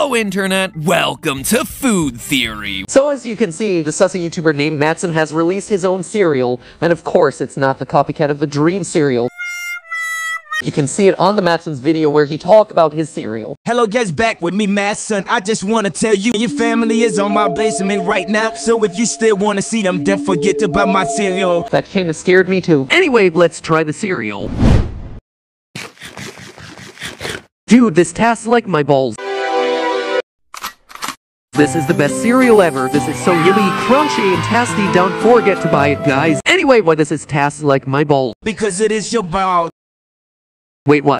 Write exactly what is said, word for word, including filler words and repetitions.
Hello Internet, welcome to Food Theory. So as you can see, the sussy YouTuber named Mattson has released his own cereal, and of course it's not the copycat of the dream cereal. You can see it on the Mattson's video where he talked about his cereal. Hello guys, back with me Mattson. I just want to tell you, your family is on my basement right now. So if you still want to see them, don't forget to buy my cereal. That kind of scared me too. Anyway, let's try the cereal. Dude, this tastes like my balls. This is the best cereal ever. This is so yummy, crunchy, and tasty. Don't forget to buy it, guys. Anyway, why this is tastes like my balls? Because it is your balls. Wait, what?